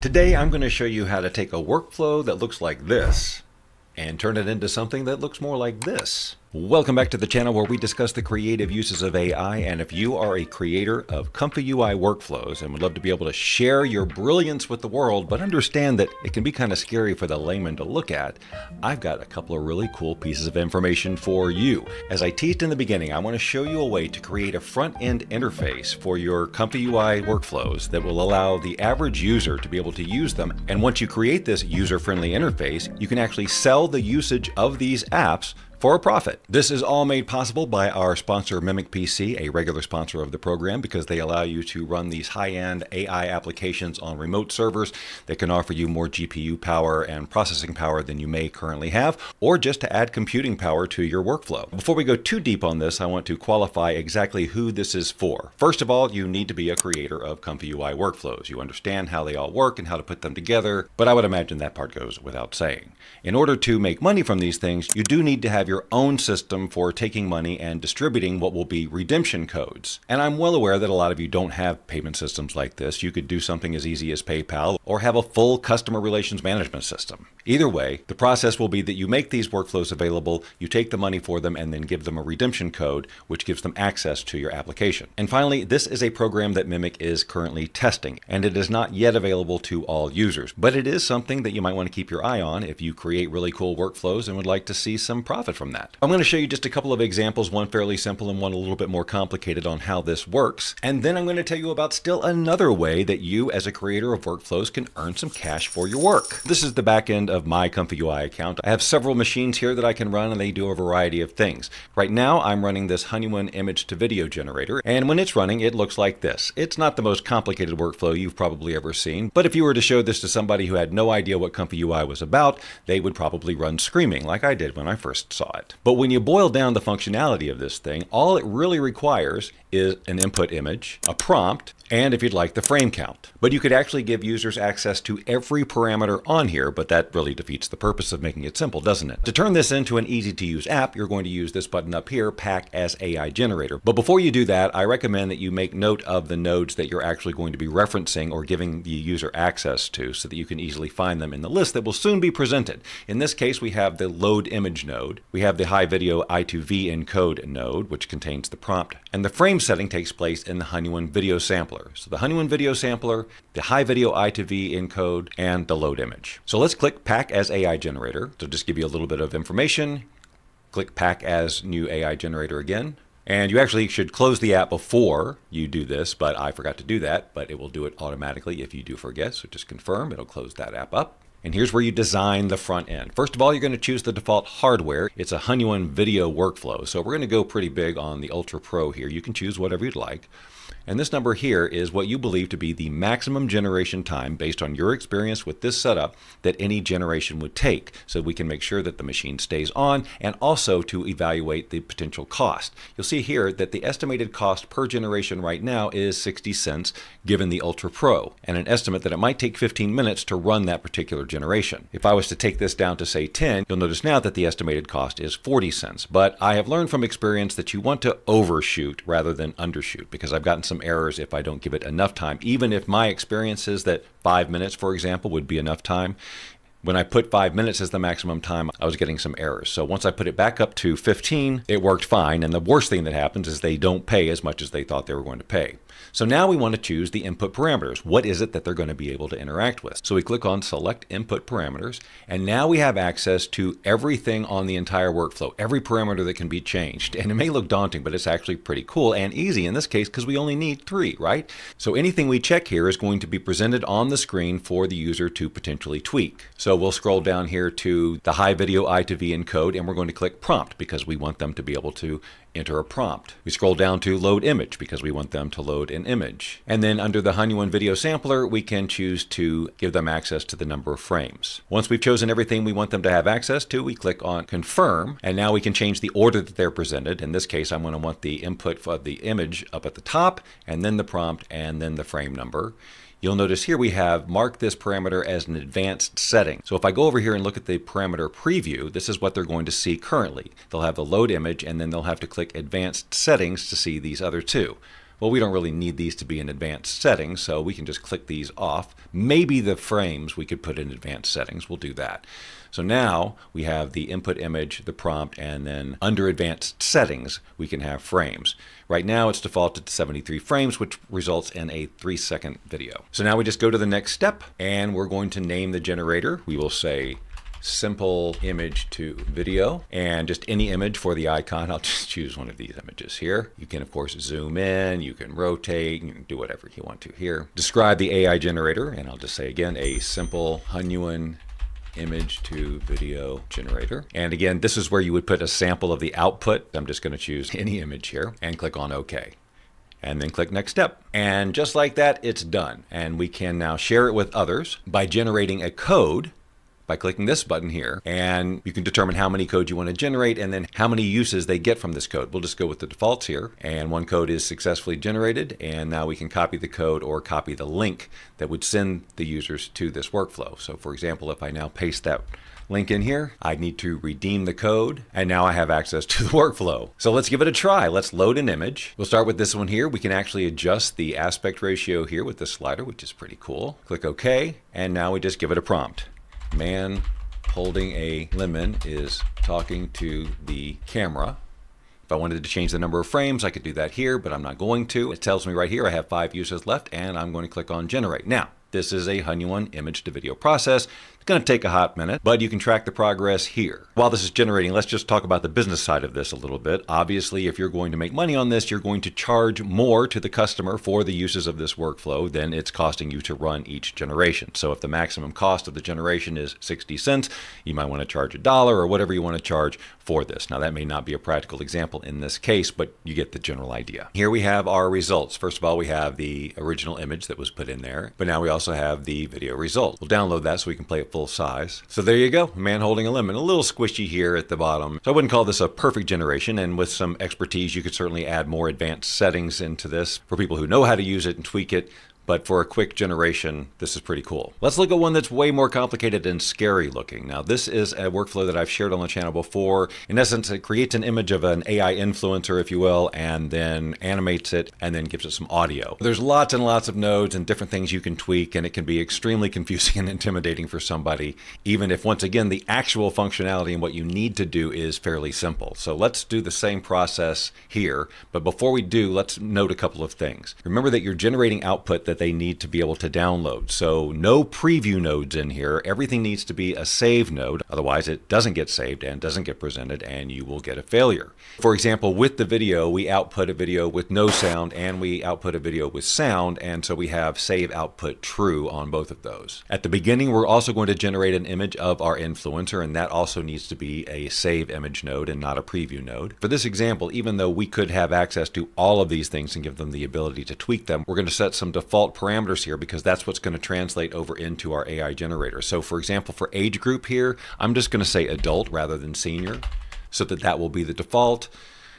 Today I'm going to show you how to take a workflow that looks like this and turn it into something that looks more like this. Welcome back to the channel where we discuss the creative uses of AI, and if you are a creator of ComfyUI workflows and would love to be able to share your brilliance with the world but understand that it can be kind of scary for the layman to look at, I've got a couple of really cool pieces of information for you. As I teased in the beginning, I want to show you a way to create a front-end interface for your ComfyUI workflows that will allow the average user to be able to use them, and once you create this user-friendly interface, you can actually sell the usage of these apps for a profit. This is all made possible by our sponsor Mimic PC, a regular sponsor of the program, because they allow you to run these high-end AI applications on remote servers that can offer you more GPU power and processing power than you may currently have, or just to add computing power to your workflow. Before we go too deep on this, I want to qualify exactly who this is for. First of all, you need to be a creator of ComfyUI workflows. You understand how they all work and how to put them together, but I would imagine that part goes without saying. In order to make money from these things, you do need to have your own system for taking money and distributing what will be redemption codes. And I'm well aware that a lot of you don't have payment systems like this. You could do something as easy as PayPal or have a full customer relations management system. Either way, the process will be that you make these workflows available, you take the money for them, and then give them a redemption code, which gives them access to your application. And finally, this is a program that Mimic is currently testing, and it is not yet available to all users. But it is something that you might want to keep your eye on if you create really cool workflows and would like to see some profit from that. I'm going to show you just a couple of examples, one fairly simple and one a little bit more complicated, on how this works. And then I'm going to tell you about still another way that you as a creator of workflows can earn some cash for your work. This is the back end of my ComfyUI account. I have several machines here that I can run, and they do a variety of things. Right now I'm running this Hunyuan image to video generator, and when it's running it looks like this. It's not the most complicated workflow you've probably ever seen, but if you were to show this to somebody who had no idea what ComfyUI was about, they would probably run screaming like I did when I first saw it. But when you boil down the functionality of this thing, all it really requires is an input image, a prompt, and if you'd like, the frame count. But you could actually give users access to every parameter on here, but that really defeats the purpose of making it simple, doesn't it? To turn this into an easy-to-use app, you're going to use this button up here, Pack as AI Generator. But before you do that, I recommend that you make note of the nodes that you're actually going to be referencing or giving the user access to, so that you can easily find them in the list that will soon be presented. In this case, we have the Load Image node. We have the Hi video i2v encode node, which contains the prompt, and the frame setting takes place in the Hunyuan Video Sampler. So the Hunyuan Video Sampler, the Hi video i2v encode, and the Load Image. So let's click Pack as AI Generator to just give you a little bit of information. Click Pack as New AI Generator again. And you actually should close the app before you do this, but I forgot to do that, but it will do it automatically if you do forget. So just confirm, it'll close that app up. And here's where you design the front end. First of all, you're going to choose the default hardware. It's a Hunyuan video workflow, so we're going to go pretty big on the Ultra Pro here. You can choose whatever you'd like. And this number here is what you believe to be the maximum generation time based on your experience with this setup that any generation would take, so we can make sure that the machine stays on, and also to evaluate the potential cost. You'll see here that the estimated cost per generation right now is 60 cents given the Ultra Pro, and an estimate that it might take 15 minutes to run that particular generation. If I was to take this down to say 10, you'll notice now that the estimated cost is 40 cents, but I have learned from experience that you want to overshoot rather than undershoot, because I've gotten some errors if I don't give it enough time. Even if my experience is that 5 minutes, for example, would be enough time, when I put 5 minutes as the maximum time, I was getting some errors. So once I put it back up to 15, it worked fine. And the worst thing that happens is they don't pay as much as they thought they were going to pay. So now we want to choose the input parameters. What is it that they're going to be able to interact with? So we click on Select Input Parameters, and now we have access to everything on the entire workflow, every parameter that can be changed. And it may look daunting, but it's actually pretty cool and easy in this case, because we only need 3, right? So anything we check here is going to be presented on the screen for the user to potentially tweak. So we'll scroll down here to the Hi video i2v encode, and we're going to click prompt because we want them to be able to enter a prompt. We scroll down to Load Image because we want them to load an image. And then under the Hunyuan Video Sampler, we can choose to give them access to the number of frames. Once we've chosen everything we want them to have access to, we click on Confirm, and now we can change the order that they're presented. In this case, I'm going to want the input for the image up at the top, and then the prompt, and then the frame number. You'll notice here we have marked this parameter as an advanced setting. So if I go over here and look at the parameter preview, this is what they're going to see currently. They'll have the Load Image, and then they'll have to click Advanced Settings to see these other two. Well, we don't really need these to be in advanced settings, so we can just click these off. Maybe the frames we could put in advanced settings. We'll do that. So now we have the input image, the prompt, and then under advanced settings, we can have frames. Right now it's defaulted to 73 frames, which results in a 3-second video. So now we just go to the next step, and we're going to name the generator. We will say simple image to video, and just any image for the icon. I'll just choose one of these images here. You can, of course, zoom in, you can rotate, you can do whatever you want to here. Describe the AI generator, and I'll just say again, a simple Hunyuan image to video generator. And again, this is where you would put a sample of the output. I'm just going to choose any image here and click on OK. And then click next step. And just like that, it's done. And we can now share it with others by generating a code by clicking this button here, and you can determine how many codes you want to generate and then how many uses they get from this code. We'll just go with the defaults here, and one code is successfully generated, and now we can copy the code or copy the link that would send the users to this workflow. So for example, if I now paste that link in here, I need to redeem the code, and now I have access to the workflow. So let's give it a try. Let's load an image. We'll start with this one here. We can actually adjust the aspect ratio here with this slider, which is pretty cool. Click OK, and now we just give it a prompt. Man holding a lemon is talking to the camera. If I wanted to change the number of frames, I could do that here, but I'm not going to. It tells me right here I have 5 uses left, and I'm going to click on generate. Now, this is a Hunyuan image to video process. It's going to take a hot minute, but you can track the progress here. While this is generating, let's just talk about the business side of this a little bit. Obviously, if you're going to make money on this, you're going to charge more to the customer for the uses of this workflow than it's costing you to run each generation. So if the maximum cost of the generation is 60 cents, you might want to charge $1 or whatever you want to charge for this. Now, that may not be a practical example in this case, but you get the general idea. Here we have our results. First of all, we have the original image that was put in there, but now we also have the video result. We'll download that so we can play it full size. So there you go, a man holding a lemon, a little squishy here at the bottom. So I wouldn't call this a perfect generation, and with some expertise, you could certainly add more advanced settings into this for people who know how to use it and tweak it. But for a quick generation, this is pretty cool. Let's look at one that's way more complicated and scary looking. Now, this is a workflow that I've shared on the channel before. In essence, it creates an image of an AI influencer, if you will, and then animates it and then gives it some audio. There's lots and lots of nodes and different things you can tweak, and it can be extremely confusing and intimidating for somebody, even if, once again, the actual functionality and what you need to do is fairly simple. So let's do the same process here. But before we do, let's note a couple of things. Remember that you're generating output that they need to be able to download. So no preview nodes in here. Everything needs to be a save node. Otherwise, it doesn't get saved and doesn't get presented, and you will get a failure. For example, with the video, we output a video with no sound, and we output a video with sound. And so we have save output true on both of those. At the beginning, we're also going to generate an image of our influencer, and that also needs to be a save image node and not a preview node. For this example, even though we could have access to all of these things and give them the ability to tweak them, we're going to set some default parameters here, because that's what's going to translate over into our AI generator. So for example, for age group here, I'm just going to say adult rather than senior, so that will be the default.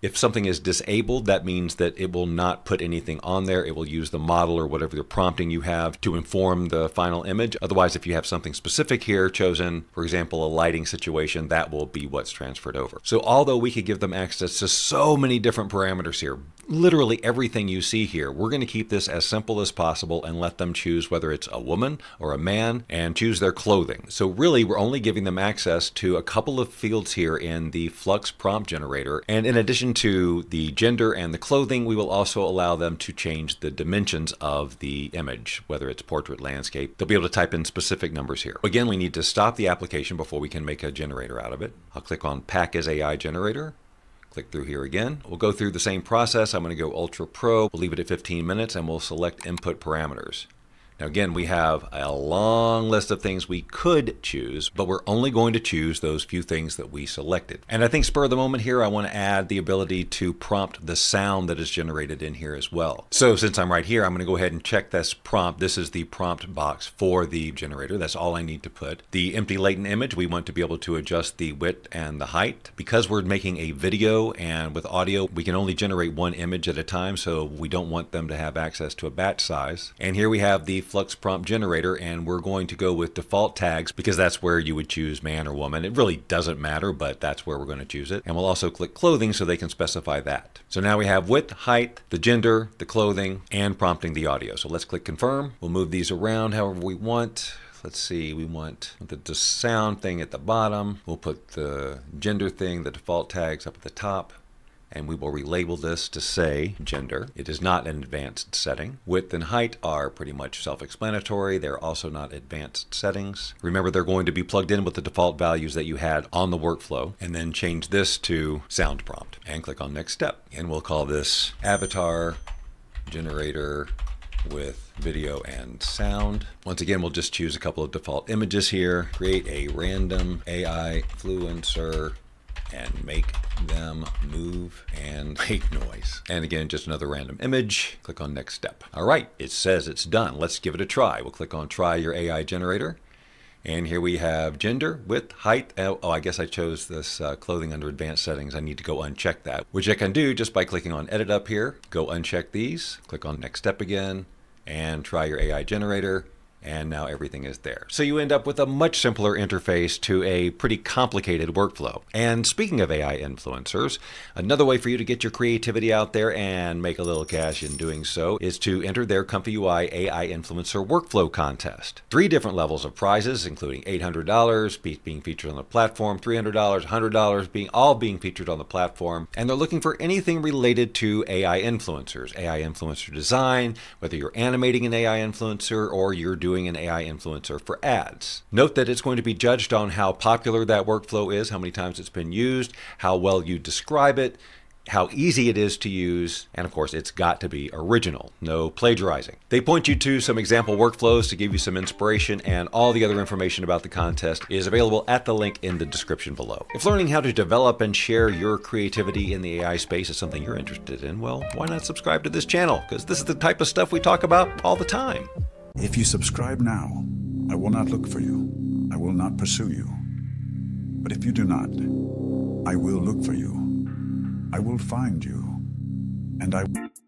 If something is disabled, that means that it will not put anything on there. It will use the model or whatever the prompting you have to inform the final image. Otherwise, if you have something specific here chosen, for example, a lighting situation, that will be what's transferred over. So although we could give them access to so many different parameters here, literally everything you see here, we're going to keep this as simple as possible and let them choose whether it's a woman or a man and choose their clothing. So really, we're only giving them access to a couple of fields here in the Flux prompt generator. And in addition to the gender and the clothing, we will also allow them to change the dimensions of the image, whether it's portrait, landscape. They'll be able to type in specific numbers here. Again, we need to stop the application before we can make a generator out of it. I'll click on Pack as AI Generator. Click through here again. We'll go through the same process. I'm going to go Ultra Pro. We'll leave it at 15 minutes, and we'll select input parameters. Now again, we have a long list of things we could choose, but we're only going to choose those few things that we selected. And I think spur of the moment here, I want to add the ability to prompt the sound that is generated in here as well. So since I'm right here, I'm going to go ahead and check this prompt. This is the prompt box for the generator. That's all I need to put. The empty latent image, we want to be able to adjust the width and the height. Because we're making a video and with audio, we can only generate one image at a time, so we don't want them to have access to a batch size. And here we have the Flux prompt generator, and we're going to go with default tags because that's where you would choose man or woman. It really doesn't matter, but that's where we're going to choose it. And we'll also click clothing so they can specify that. So now we have width, height, the gender, the clothing, and prompting the audio. So let's click confirm. We'll move these around however we want. Let's see, we want the sound thing at the bottom. We'll put the gender thing, the default tags up at the top, and we will relabel this to say gender. It is not an advanced setting. Width and height are pretty much self-explanatory. They're also not advanced settings. Remember, they're going to be plugged in with the default values that you had on the workflow, and then change this to sound prompt and click on next step. And we'll call this avatar generator with video and sound. Once again, we'll just choose a couple of default images here, create a random AI influencer, and make them move and make noise. And again, just another random image. Click on next step. All right, it says it's done. Let's give it a try. We'll click on try your AI generator. And here we have gender, width, height. Oh, I guess I chose this clothing under advanced settings. I need to go uncheck that, which I can do just by clicking on edit up here. Go uncheck these, click on next step again, and try your AI generator. And now everything is there. So you end up with a much simpler interface to a pretty complicated workflow. And speaking of AI influencers, another way for you to get your creativity out there and make a little cash in doing so is to enter their ComfyUI AI Influencer Workflow Contest. 3 different levels of prizes, including $800 being featured on the platform, $300, $100 all being featured on the platform. And they're looking for anything related to AI influencers, AI influencer design, whether you're animating an AI influencer or you're doing an AI influencer for ads. Note that it's going to be judged on how popular that workflow is, how many times it's been used, how well you describe it, how easy it is to use, and of course it's got to be original, no plagiarizing. They point you to some example workflows to give you some inspiration, and all the other information about the contest is available at the link in the description below. If learning how to develop and share your creativity in the AI space is something you're interested in, well, why not subscribe to this channel? Because this is the type of stuff we talk about all the time. If you subscribe now, I will not look for you. I will not pursue you. But if you do not, I will look for you. I will find you. And I will...